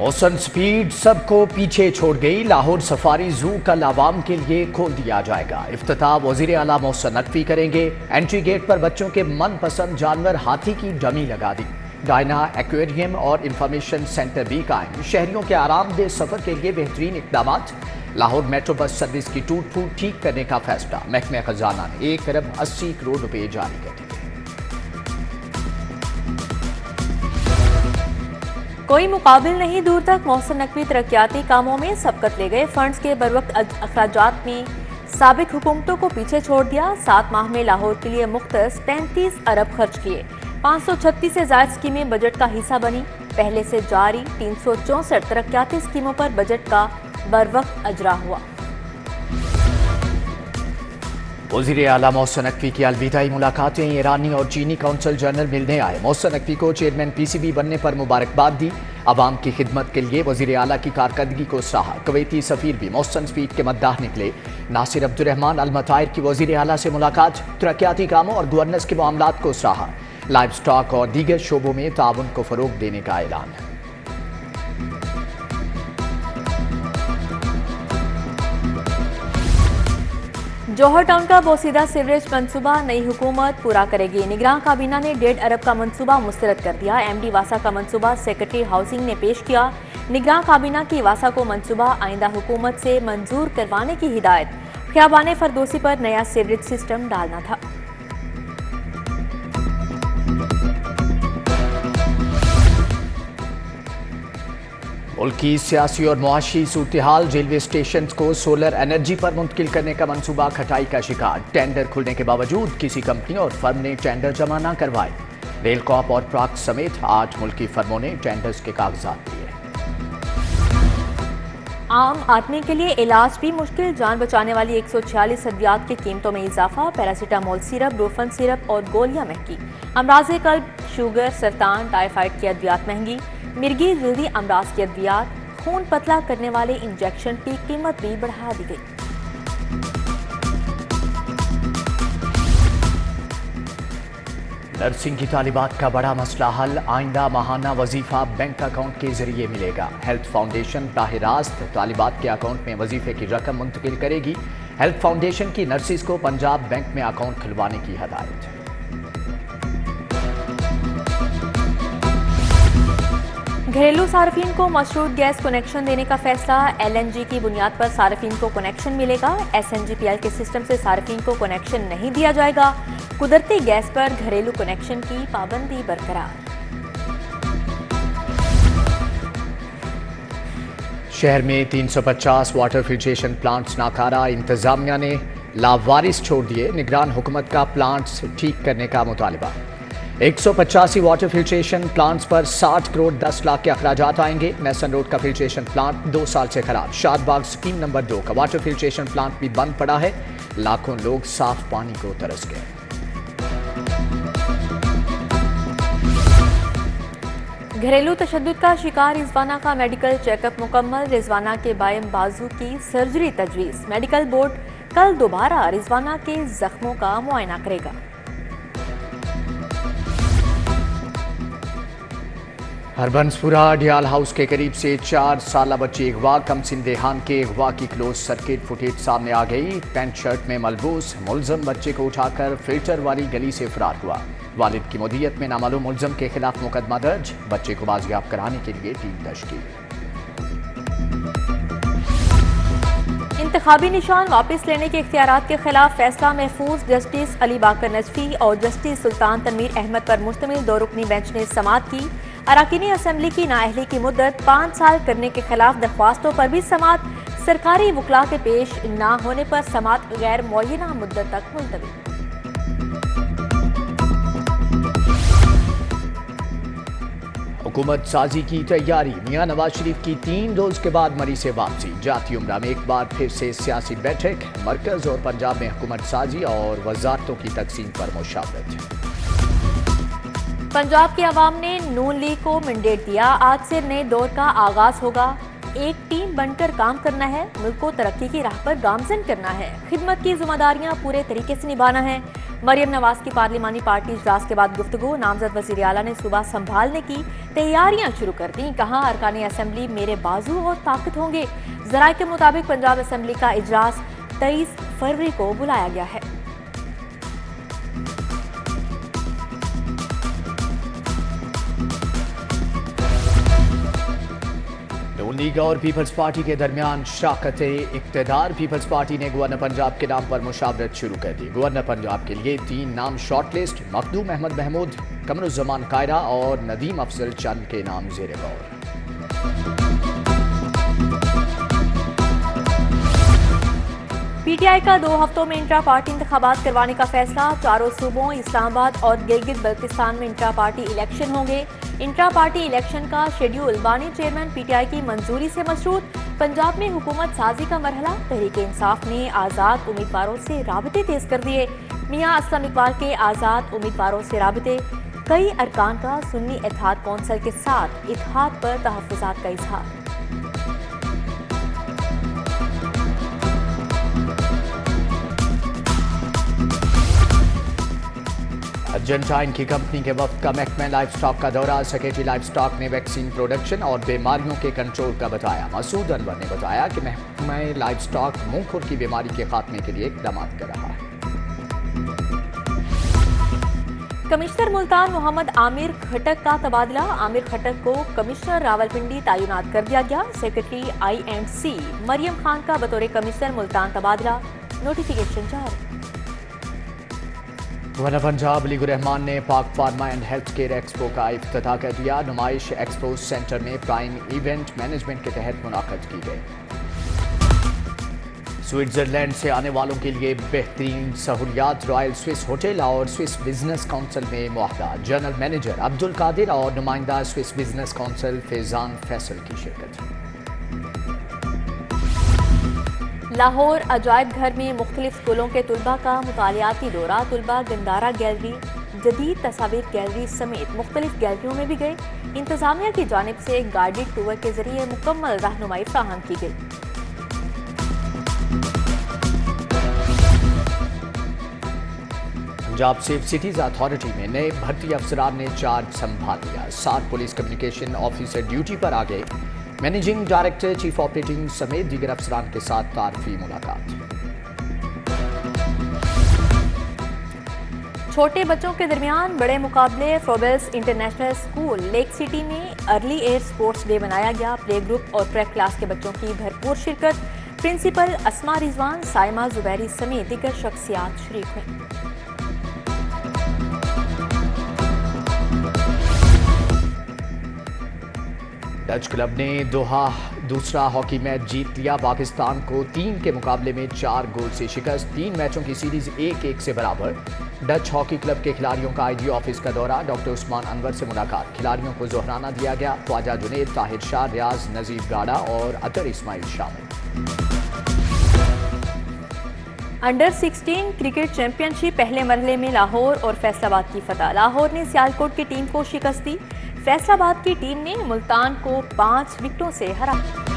मौसम स्पीड सबको पीछे छोड़ गई। लाहौर सफारी जू कल आवाम के लिए खोल दिया जाएगा। इफ्तिताह वज़ीर आला मोहसिन नकवी करेंगे। एंट्री गेट पर बच्चों के मनपसंद जानवर हाथी की डमी लगा दी। डायना एक्वेरियम और इंफॉर्मेशन सेंटर भी कायम। शहरियों के आरामदेह सफर के लिए बेहतरीन इकदाम। लाहौर मेट्रो बस सर्विस की टूट फूट ठीक करने का फैसला। महकमे खजाना ने 1 अरब 80 करोड़ रुपए जारी कर दिए। कोई मुकाबिल नहीं दूर तक। मोहसिन नकवी तरक्याती कामों में सबकत ले गए। फंड्स के बरवक्त अखराजात में साबिक हुकूमतों को पीछे छोड़ दिया। 7 माह में लाहौर के लिए मुख्तस 35 अरब खर्च किए। 536 से ज्यादा स्कीमें बजट का हिस्सा बनी। पहले से जारी 364 तरक्याती स्कीमों पर बजट का बरवक्त अजरा हुआ। वज़ीर आला मोहसिन नकवी की अलविदाई मुलाकातें। ईरानी और चीनी कौंसल जनरल मिलने आए। मोहसिन नकवी को चेयरमैन पीसीबी बनने पर मुबारकबाद दी। आवाम की खिदमत के लिए वज़ीर आला की कारकर्दगी को सराहा। कुवैती सफीर भी मोहसिन स्पीड के मद्दाह निकले। नासिर अब्दुर रहमान अल मतैर की वज़ीर आला से मुलाकात। तरक्याती कामों और गवर्नेंस के मामलात को सराहा। लाइव स्टॉक और दीगर शोबों में ताउन को फरोग देने का ऐलान। जौहर टाउन का बोसीदा सीवरेज मंसूबा नई हुकूमत पूरा करेगी। निगरान काबीना ने 1.5 अरब का मंसूबा मुस्तरद कर दिया। एमडी वासा का मंसूबा सेक्रेटरी हाउसिंग ने पेश किया। निगरान काबीना की वासा को मंसूबा आइंदा हुकूमत से मंजूर करवाने की हिदायत। ख्याबान फरदोसी पर नया सीवरेज सिस्टम डालना था। मुल्क की सियासी और मुआशी सूरतहाल। रेलवे स्टेशन को सोलर एनर्जी पर मुंतकिल करने का मंसूबा खटाई का शिकार। टेंडर खुलने के बावजूद किसी कंपनी और फर्म ने टेंडर जमा न करवाए। रेलकॉप और प्राक समेत 8 मुल्की फर्मों ने टेंडर्स के कागजात दिए। आम आदमी के लिए इलाज भी मुश्किल। जान बचाने वाली 146 अद्वियात की कीमतों में इजाफा। पैरासीटामोल सिरप, ब्रोफन सिरप और गोलियां महंगी। अमराज कल्ब, शुगर, सरतान, टाइफाइड की अद्वियात महंगी। मिर्गी, जल्दी अमराज की अद्वियात, खून पतला करने वाले इंजेक्शन की कीमत भी बढ़ा दी गई। नर्सिंग की तालिबात का बड़ा मसला हल। आइंदा माहाना वजीफा बैंक अकाउंट के जरिए मिलेगा। हेल्थ फाउंडेशन राह रास्त तालिबात के अकाउंट में वजीफे की रकम मुंतकिल करेगी। हेल्थ फाउंडेशन की नर्सिस को पंजाब बैंक में अकाउंट खुलवाने की हदायत। घरेलू सार्फिन को मशरूत गैस कनेक्शन देने का फैसला। एलएनजी की बुनियाद पर सार्फिन को कनेक्शन मिलेगा। एसएनजीपीएल के सिस्टम से सार्फिन को कनेक्शन नहीं दिया जाएगा। कुदरती गैस पर घरेलू कनेक्शन की पाबंदी बरकरार। शहर में 350 वाटर फिल्ट्रेशन प्लांट्स नाकारा। इंतजामिया ने लावारिस छोड़ दिए। निगरान हुकूमत का प्लांट्स ठीक करने का मुतालबा। 185 वाटर फिल्ट्रेशन प्लांट्स पर 60 करोड़ 10 लाख के अखराजात आएंगे। मेसन रोड का फिल्ट्रेशन प्लांट 2 साल से खराब। शाद बाग स्कीम नंबर 2 का वाटर फिल्ट्रेशन प्लांट भी बंद पड़ा है। लाखों लोग साफ पानी को तरस गए। घरेलू तशद्दुद का शिकार रिजवाना का मेडिकल चेकअप मुकम्मल। रिजवाना के बाएं बाजू की सर्जरी तजवीज़। मेडिकल बोर्ड कल दोबारा रिजवाना के जख्मों का मुआयना करेगा। हरबंसपुरा डियाल हाउस के करीब से 4 साला बच्ची अगवा। कमसिन देहान के अगवा की क्लोज सर्किट फुटेज सामने आ गई। पेंट शर्ट में मलबूस मुलजम बच्चे को उठाकर फिल्टर वाली गली से फरार हुआ। वालिद की मुदियत में नामालूम मुलजम के खिलाफ मुकदमा दर्ज। बच्चे को बाजियाब कराने के लिए टीम तश्कील। इंतखाबी निशान वापस लेने के इख्तियारात के खिलाफ फैसला महफूज। जस्टिस अली बाकर नजफी और जस्टिस सुल्तान तनवीर अहमद पर मुश्तमिल 2 रुकनी बेंच ने समाअत की। अराकीनी असेंबली की नाअहली की मुद्दत 5 साल करने के खिलाफ दरख्वास्तों पर भी समात। सरकारी वकला के पेश ना होने पर समात गैर मुअय्यना मुद्दत तक मुलतवी। हुकूमत साजी की तैयारी। मियां नवाज शरीफ की 3 रोज के बाद मरी से वापसी। जाती उमरा में एक बार फिर से सियासी बैठक। मरकज और पंजाब में हुकूमत साजी और वजारतों की तकसीम पर मुशावरत। पंजाब के अवाम ने नून लीग को मैंडेट दिया। आज से नए दौर का आगाज होगा। एक टीम बनकर काम करना है। मुल्क को तरक्की की राह पर गामजन करना है। खिदमत की जिम्मेदारियां पूरे तरीके से निभाना है। मरियम नवाज की पार्लिमानी पार्टी इजलास के बाद गुफ्तगू, नामजद वज़ीर आला ने सूबा संभालने की तैयारियां शुरू कर दी। कहा, अरकान असेंबली मेरे बाजू और ताकत होंगे। जराये के मुताबिक पंजाब असेंबली का इजलास 23 फरवरी को बुलाया गया है। लीग और पीपल्स पार्टी के दरमियान शाखते इख्तदार। पीपल्स पार्टी ने गवर्नर पंजाब के नाम पर मुशावरत शुरू कर दी। गवर्नर पंजाब के लिए 3 नाम शॉर्टलिस्ट, मखदूम अहमद महमूद, कमरान ज़मान कायरा और नदीम अफजल चंद के नाम ज़ेरे गौर। पीटीआई का 2 हफ्तों में इंट्रा पार्टी इंतखाबात करवाने का फैसला। चारों सूबों इस्लामाबाद और गिलगित बल्तिस्तान में इंट्रा पार्टी इलेक्शन होंगे। इंट्रा पार्टी इलेक्शन का शेड्यूल बानी चेयरमैन पीटीआई की मंजूरी से मशरूत। पंजाब में हुकूमत साजी का मरहला। तहरीक इंसाफ ने आज़ाद उम्मीदवारों से राबते तेज कर दिए। मियां असलम इकबाल के आज़ाद उम्मीदवारों से राबते। कई अरकान का सुन्नी इत्तेहाद कौंसल के साथ इत्तेहाद पर तहफ्फुज़ात का इजहार। अर्जेंटाइन की कंपनी के वक्त का महकमा लाइफ स्टॉक का दौरा। सेक्रेटरी लाइफ स्टॉक ने वैक्सीन प्रोडक्शन और बीमारियों के कंट्रोल का बताया। मसूद अनवर ने बताया कि महकमा लाइफ स्टॉक मुंहखुर की बीमारी के खात्मे के लिए इकदाम कर रहा है। कमिश्नर मुल्तान मोहम्मद आमिर खटक का तबादला। आमिर खटक को कमिश्नर रावलपिंडी तैनात कर दिया गया। सेक्रेटरी INC मरियम खान का बतौर कमिश्नर मुल्तान तबादला नोटिफिकेशन जारी। गवर्नर पंजाब बलीग़-उर-रहमान ने Pak pharma and health care expo का इफ्तिताह कर दिया। नुमाइश एक्सपो सेंटर में प्राइम इवेंट मैनेजमेंट के तहत मुनाक़द की गई। स्विट्ज़रलैंड से आने वालों के लिए बेहतरीन सहूलियात। रॉयल स्विस होटल और स्विस बिजनेस काउंसिल में मुआहदा। जनरल मैनेजर अब्दुल कादिर और नुमाइंदा Swiss business council Faizan Faisal की शिरकत। लाहौर अजायब घर में मुख्तलिफ स्कूलों के तलबा का मुतालियाती दौरा। तलबा गंदारा गैलरी, जदीद तस्वीर गैलरी समेत मुख्तलिफ गैलरियों में भी गए। इंतजामिया की जानिब से गाइडेड टूर के जरिए मुकम्मल रहनुमाई फराहम की गई। पंजाब सेफ सिटीज अथॉरिटी में नए भर्ती अफसरान ने चार्ज संभाल लिया। 7 पुलिस कम्युनिकेशन ऑफिसर ड्यूटी पर आ गए। मैनेजिंग डायरेक्टर, चीफ ऑपरेटिंग समेत दीगर अफसरान के साथ तारफी मुलाकात। छोटे बच्चों के दरमियान बड़े मुकाबले। फ्रोबेल्स इंटरनेशनल स्कूल लेक सिटी में अर्ली एयर स्पोर्ट्स डे मनाया गया। प्ले ग्रुप और ट्रैक क्लास के बच्चों की भरपूर शिरकत। प्रिंसिपल अस्मा रिजवान, साइमा जुबैरी समेत दीगर शख्सियात शरीक हुई। डच क्लब ने दोहा दूसरा हॉकी मैच जीत लिया। पाकिस्तान को 3 के मुकाबले में 4 गोल से शिकस्त। 3 मैचों की सीरीज 1-1 से बराबर। डच हॉकी क्लब के खिलाड़ियों का IG ऑफिस का दौरा। डॉक्टर उस्मान अनवर से मुलाकात। खिलाड़ियों को जोहराना दिया गया। ख्वाजा जुनेद, ताहिर शाह, रियाज, नजीब गाड़ा और अतर इस्माइल शामिल। अंडर-16 क्रिकेट चैंपियनशिप पहले मरहले में लाहौर और फैसलाबाद की फतह। लाहौर ने सियालकोट की टीम को शिकस्त दी। फैसलाबाद की टीम ने मुल्तान को 5 विकेटों से हराया।